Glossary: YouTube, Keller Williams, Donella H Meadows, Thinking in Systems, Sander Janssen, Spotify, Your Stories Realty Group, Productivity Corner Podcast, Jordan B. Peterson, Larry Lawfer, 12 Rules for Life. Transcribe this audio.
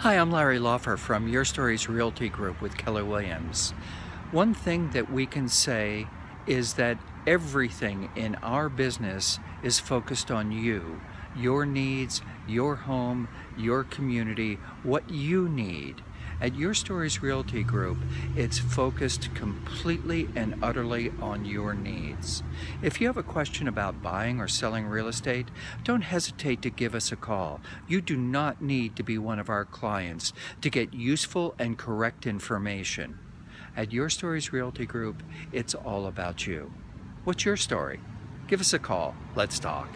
Hi, I'm Larry Lawfer from Your Stories Realty Group with Keller Williams. One thing that we can say is that everything in our business is focused on you, your needs, your home, your community, what you need. At Your Stories Realty Group, it's focused completely and utterly on your needs. If you have a question about buying or selling real estate, don't hesitate to give us a call. You do not need to be one of our clients to get useful and correct information. At Your Stories Realty Group, it's all about you. What's your story? Give us a call. Let's talk.